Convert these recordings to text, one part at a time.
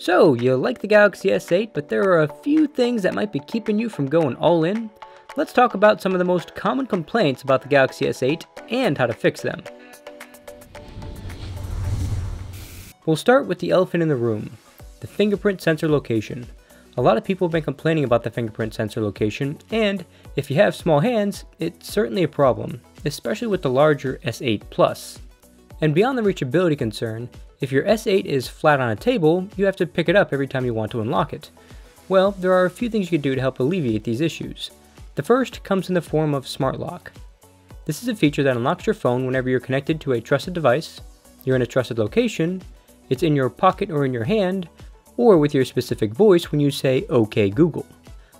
So, you like the Galaxy S8, but there are a few things that might be keeping you from going all in. Let's talk about some of the most common complaints about the Galaxy S8 and how to fix them. We'll start with the elephant in the room, the fingerprint sensor location. A lot of people have been complaining about the fingerprint sensor location, and if you have small hands, it's certainly a problem, especially with the larger S8 Plus. And beyond the reachability concern, if your S8 is flat on a table, you have to pick it up every time you want to unlock it. Well, there are a few things you can do to help alleviate these issues. The first comes in the form of Smart Lock. This is a feature that unlocks your phone whenever you're connected to a trusted device, you're in a trusted location, it's in your pocket or in your hand, or with your specific voice when you say OK Google.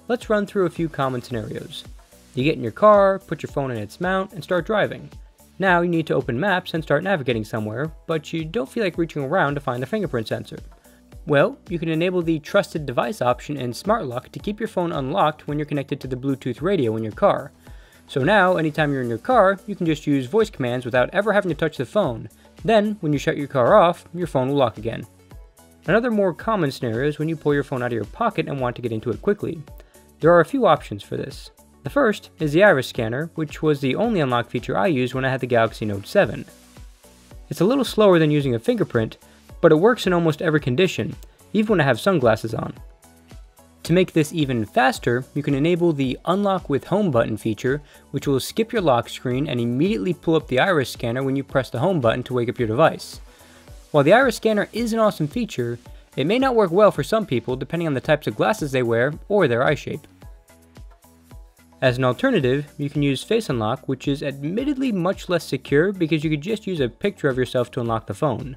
Let's run through a few common scenarios. You get in your car, put your phone in its mount, and start driving. Now you need to open Maps and start navigating somewhere, but you don't feel like reaching around to find the fingerprint sensor. Well, you can enable the Trusted Device option in Smart Lock to keep your phone unlocked when you're connected to the Bluetooth radio in your car. So now, anytime you're in your car, you can just use voice commands without ever having to touch the phone. Then, when you shut your car off, your phone will lock again. Another more common scenario is when you pull your phone out of your pocket and want to get into it quickly. There are a few options for this. The first is the iris scanner, which was the only unlock feature I used when I had the Galaxy Note 7. It's a little slower than using a fingerprint, but it works in almost every condition, even when I have sunglasses on. To make this even faster, you can enable the Unlock with Home button feature, which will skip your lock screen and immediately pull up the iris scanner when you press the home button to wake up your device. While the iris scanner is an awesome feature, it may not work well for some people depending on the types of glasses they wear or their eye shape. As an alternative, you can use Face Unlock, which is admittedly much less secure because you could just use a picture of yourself to unlock the phone.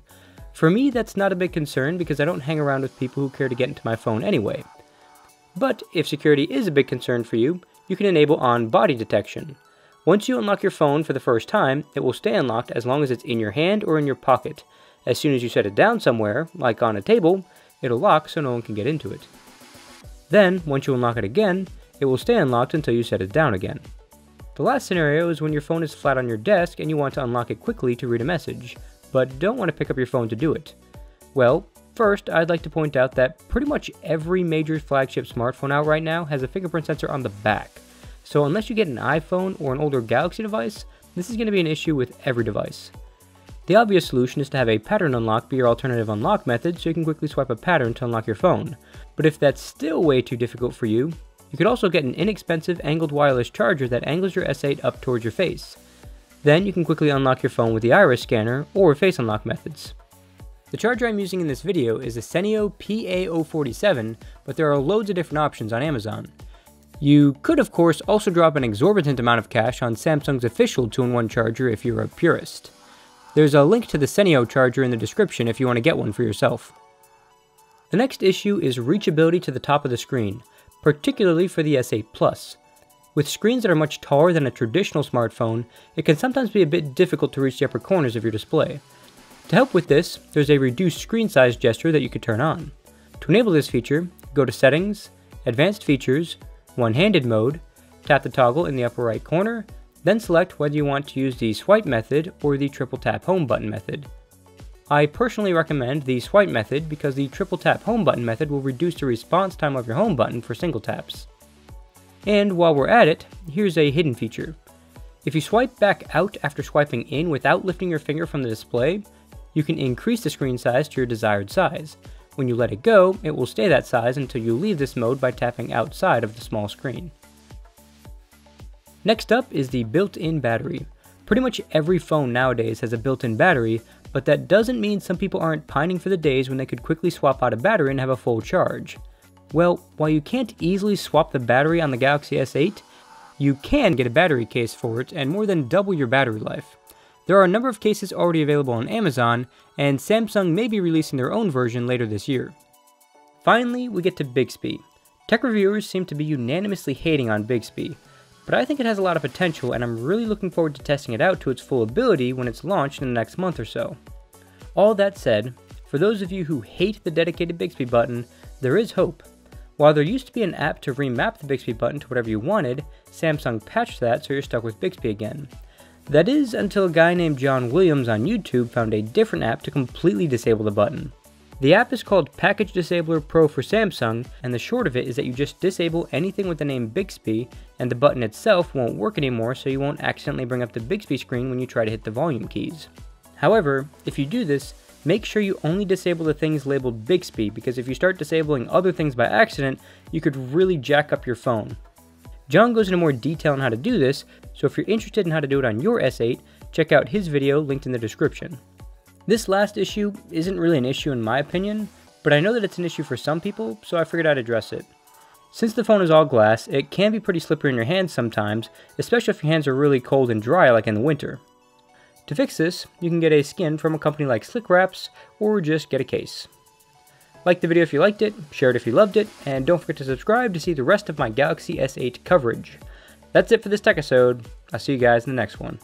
For me, that's not a big concern because I don't hang around with people who care to get into my phone anyway. But if security is a big concern for you, you can enable on-body detection. Once you unlock your phone for the first time, it will stay unlocked as long as it's in your hand or in your pocket. As soon as you set it down somewhere, like on a table, it'll lock so no one can get into it. Then, once you unlock it again, it will stay unlocked until you set it down again. The last scenario is when your phone is flat on your desk and you want to unlock it quickly to read a message, but don't want to pick up your phone to do it. Well, first, I'd like to point out that pretty much every major flagship smartphone out right now has a fingerprint sensor on the back. So unless you get an iPhone or an older Galaxy device, this is going to be an issue with every device. The obvious solution is to have a pattern unlock be your alternative unlock method so you can quickly swipe a pattern to unlock your phone. But if that's still way too difficult for you, you could also get an inexpensive angled wireless charger that angles your S8 up towards your face. Then you can quickly unlock your phone with the iris scanner or face unlock methods. The charger I'm using in this video is a Senio PA047, but there are loads of different options on Amazon. You could of course also drop an exorbitant amount of cash on Samsung's official 2-in-1 charger if you're a purist. There's a link to the Senio charger in the description if you want to get one for yourself. The next issue is reachability to the top of the screen, particularly for the S8 Plus. With screens that are much taller than a traditional smartphone, it can sometimes be a bit difficult to reach the upper corners of your display. To help with this, there's a reduced screen size gesture that you could turn on. To enable this feature, go to Settings, Advanced Features, One-Handed Mode, tap the toggle in the upper right corner, then select whether you want to use the swipe method or the triple tap home button method. I personally recommend the swipe method because the triple tap home button method will reduce the response time of your home button for single taps. And while we're at it, here's a hidden feature. If you swipe back out after swiping in without lifting your finger from the display, you can increase the screen size to your desired size. When you let it go, it will stay that size until you leave this mode by tapping outside of the small screen. Next up is the built-in battery. Pretty much every phone nowadays has a built-in battery, but that doesn't mean some people aren't pining for the days when they could quickly swap out a battery and have a full charge. Well, while you can't easily swap the battery on the Galaxy S8, you can get a battery case for it and more than double your battery life. There are a number of cases already available on Amazon, and Samsung may be releasing their own version later this year. Finally, we get to Bixby. Tech reviewers seem to be unanimously hating on Bixby, but I think it has a lot of potential and I'm really looking forward to testing it out to its full ability when it's launched in the next month or so. All that said, for those of you who hate the dedicated Bixby button, there is hope. While there used to be an app to remap the Bixby button to whatever you wanted, Samsung patched that so you're stuck with Bixby again. That is until a guy named John Williams on YouTube found a different app to completely disable the button. The app is called Package Disabler Pro for Samsung, and the short of it is that you just disable anything with the name Bixby, and the button itself won't work anymore, so you won't accidentally bring up the Bixby screen when you try to hit the volume keys. However, if you do this, make sure you only disable the things labeled Bixby, because if you start disabling other things by accident, you could really jack up your phone. John goes into more detail on how to do this, so if you're interested in how to do it on your S8, check out his video linked in the description. This last issue isn't really an issue in my opinion, but I know that it's an issue for some people, so I figured I'd address it. Since the phone is all glass, it can be pretty slippery in your hands sometimes, especially if your hands are really cold and dry like in the winter. To fix this, you can get a skin from a company like Slick Wraps, or just get a case. Like the video if you liked it, share it if you loved it, and don't forget to subscribe to see the rest of my Galaxy S8 coverage. That's it for this tech episode. I'll see you guys in the next one.